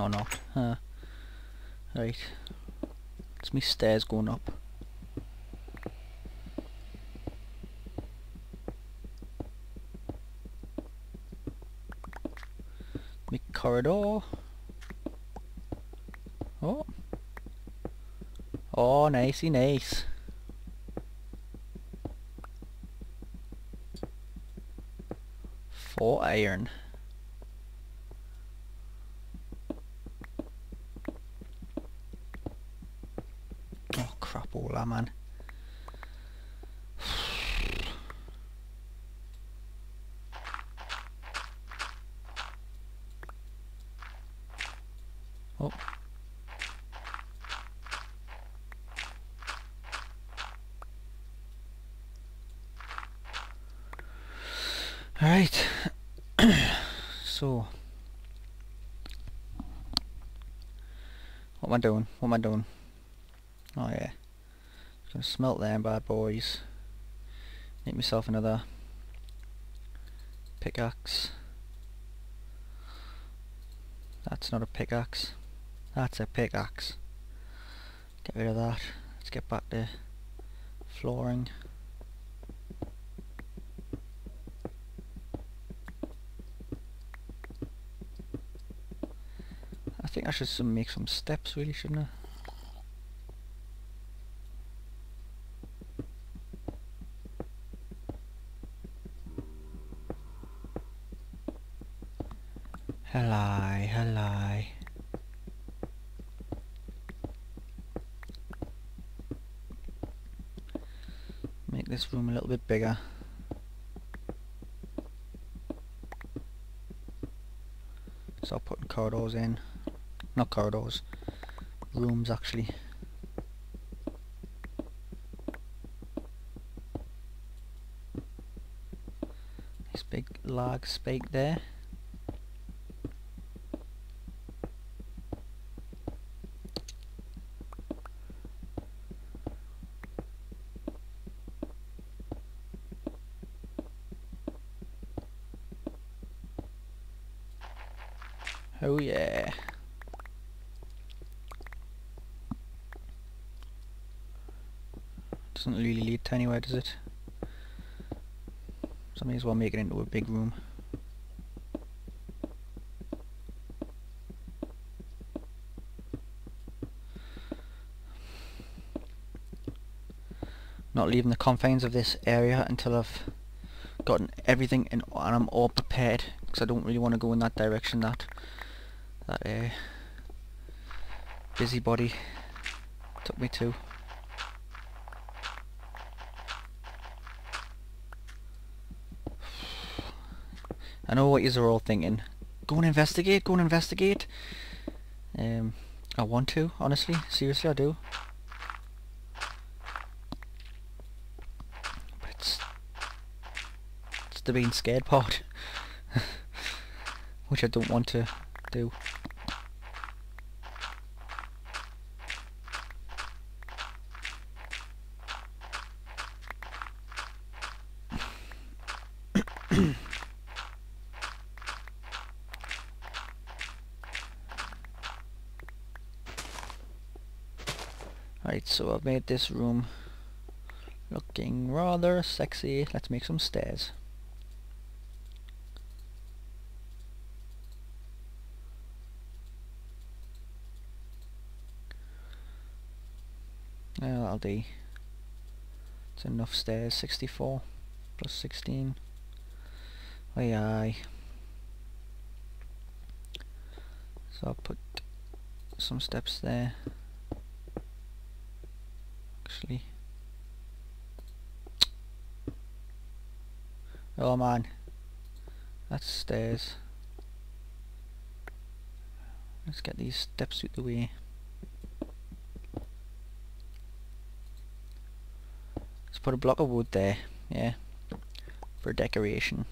Or not. Right. It's me stairs going up. Me corridor. Oh. Oh, nicey nice. Four iron. Man, oh, right. So, what am I doing? What am I doing? Oh yeah. Gonna smelt them bad boys. Make myself another pickaxe. That's not a pickaxe. That's a pickaxe. Get rid of that. Let's get back to flooring. I think I should make some steps really, shouldn't I? Hello. Make this room a little bit bigger. Start putting corridors in. Not corridors. Rooms actually. This big large spike there. Oh yeah. Doesn't really lead to anywhere, does it? So I may as well make it into a big room. Not leaving the confines of this area until I've gotten everything in, and I'm all prepared, because I don't really want to go in that direction. That busybody took me to. I know what yous are all thinking. Go and investigate. I want to, honestly, seriously I do. But it's the being scared part, which I don't want to do. Right, so I've made this room looking rather sexy. Let's make some stairs. That'll do. It's enough stairs. 64 plus 16. Aye. So I'll put some steps there. Actually. Oh man. That's stairs. Let's get these steps out the way. Let's put a block of wood there, yeah, for decoration.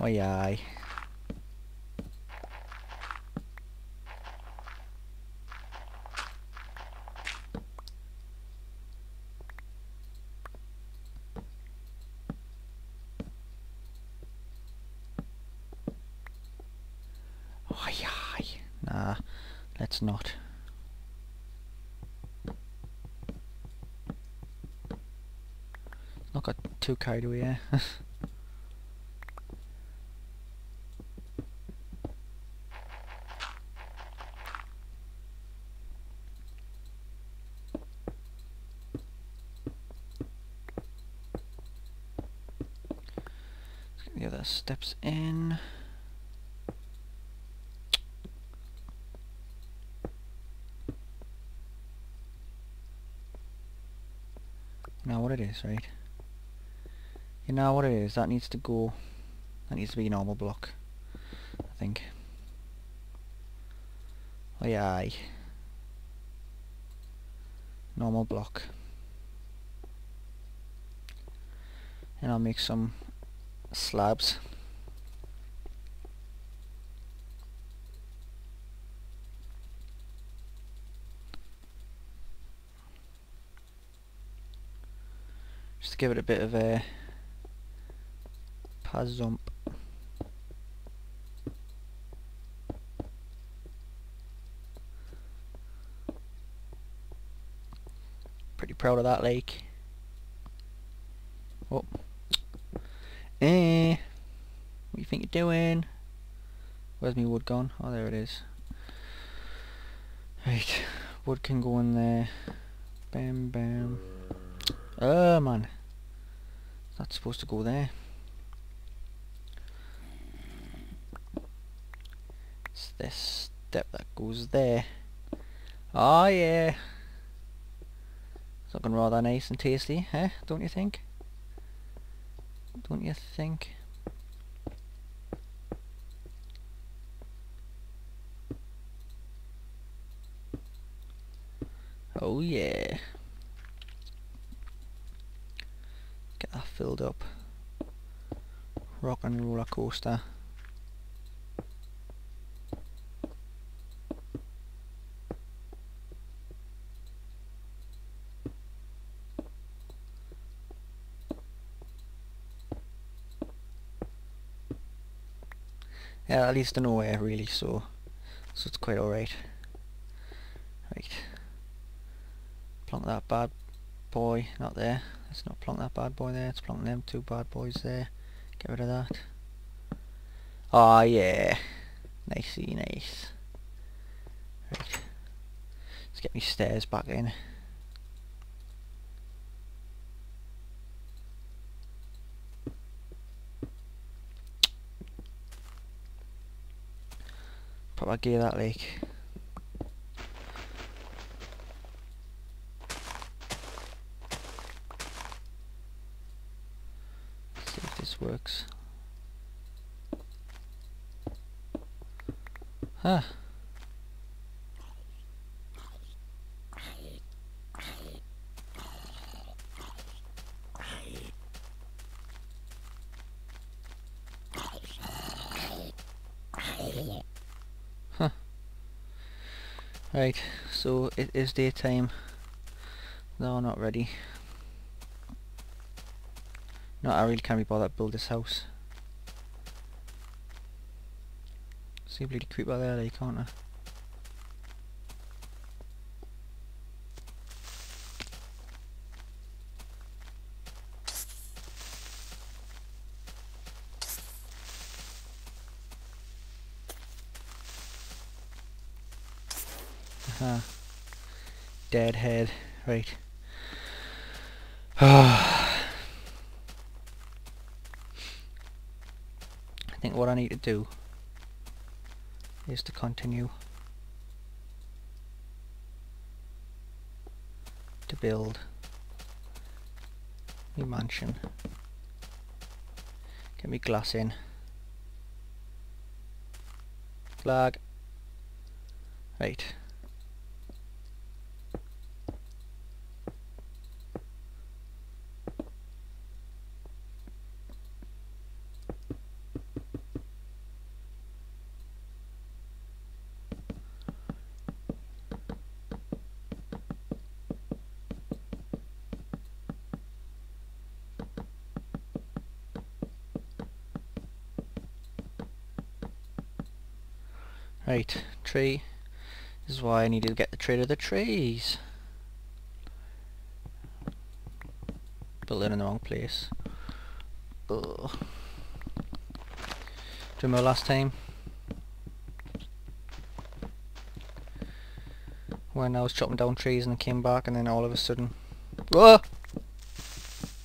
Oh yeah. Nah, let's not. Not got too carried away, eh? Let's get the other steps in. Right, you know what it is, that needs to go, that needs to be a normal block, I think. Oh yeah, normal block, and I'll make some slabs. Give it a bit of a pazump. Pretty proud of that lake. Oh, eh? What do you think you're doing? Where's my wood gone? Oh, there it is. Right, wood can go in there. Bam, bam. Oh man. That's supposed to go there. It's this step that goes there. Oh yeah. It's looking rather nice and tasty, eh? Don't you think? Don't you think? Oh yeah. Filled up. Rock and roller coaster. Yeah, at least to nowhere really, so it's quite alright. Right. Plonk that bad boy, not there. Let's not plonk that bad boy there, let's plonk them two bad boys there. Get rid of that. Ah, yeah. Nicey nice. Right. Let's get these stairs back in. Propagate that lake. Works. Huh. Huh. Right, so it is daytime. No, not ready. No, I really can't be bothered to build this house. See a bloody creeper there, like, can't I? Aha. Dead head. Right. Ah. What I need to do is to continue to build my mansion. Get me glass in. Flag. Right. Right, tree. This is why I need to get the trade of the trees. Built it in the wrong place. Ugh. Do you remember last time when I was chopping down trees and I came back and then all of a sudden, whoa!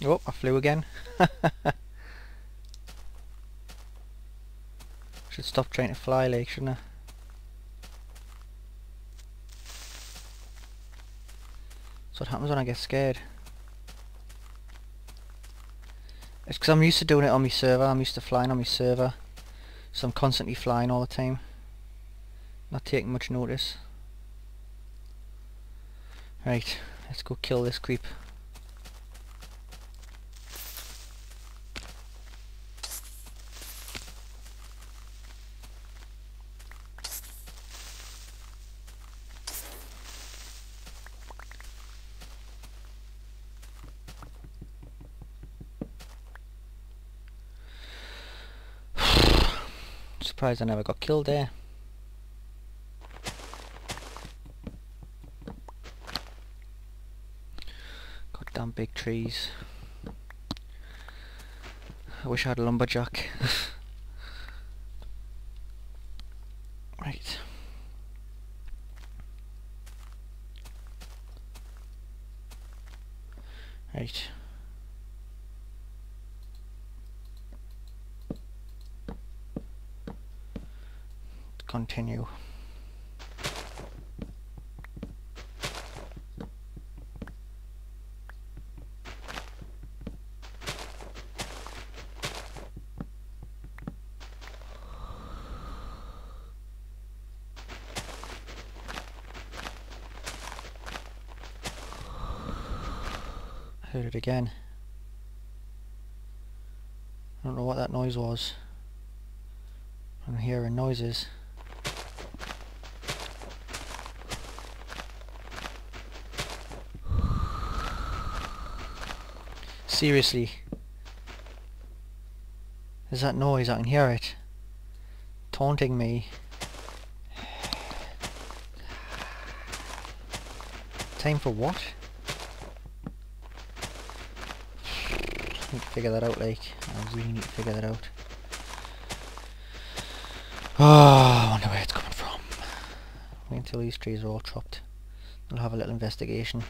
Oh, I flew again. Should stop trying to fly, like, shouldn't I? What happens when I get scared. It's because I'm used to doing it on my server. I'm used to flying on my server, so I'm constantly flying all the time, not taking much notice. Right, let's go kill this creep. Surprised I never got killed there. Goddamn big trees. I wish I had a lumberjack. Right. Right. Continue. Heard it again. I don't know what that noise was. I'm hearing noises. Seriously, there's that noise, I can hear it, taunting me. Time for what? I need to figure that out, like, I really need to figure that out. Oh, I wonder where it's coming from. Wait until these trees are all chopped, we'll have a little investigation.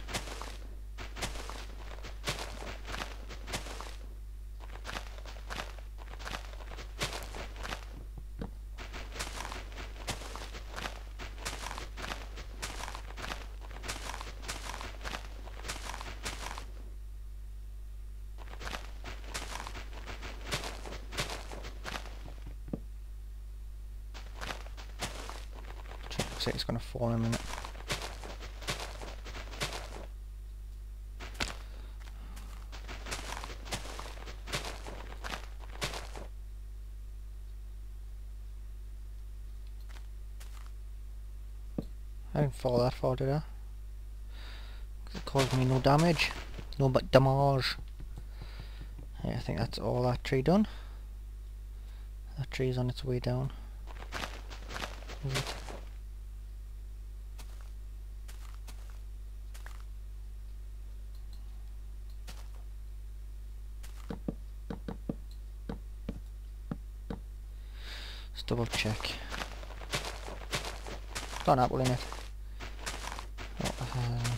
It's going to fall in a minute. I didn't fall that far, did I? It caused me no damage. No but damage. Yeah, I think that's all that tree done. That tree's on its way down. Is it? Double check. Got an apple in it. Oh,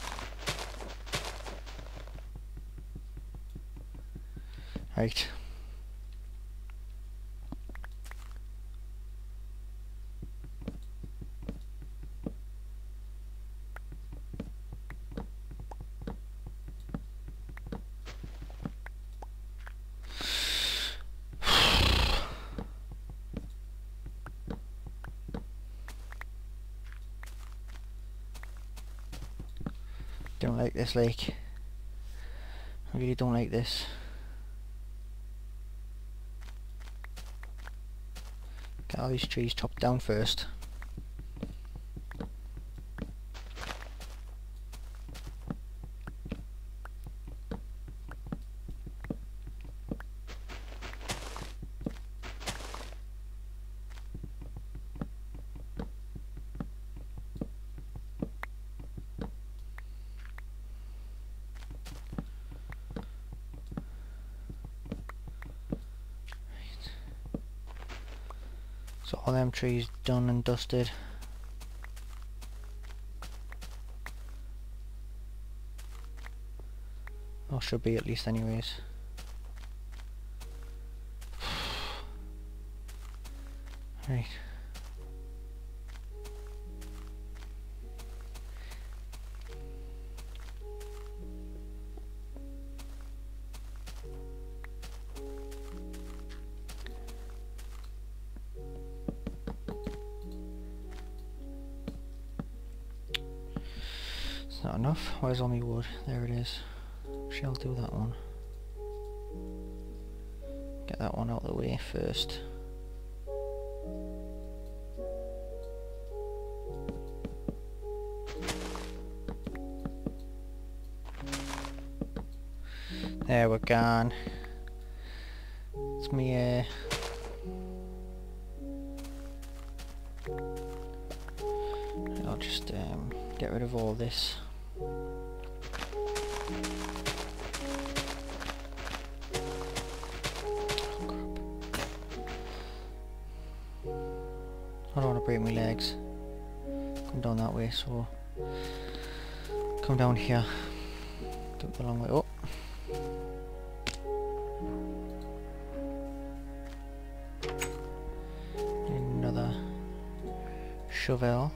right. Don't like this lake. I really don't like this. Get all these trees chopped down first. So all them trees done and dusted. Or should be at least anyways. Right. Not enough. Where's all my wood? There it is. Shall do that one. Get that one out of the way first. There we're gone. It's me. I'll just get rid of all this. I don't want to break my legs. Come down that way, so come down here. Don't go the long way up. Another shovel.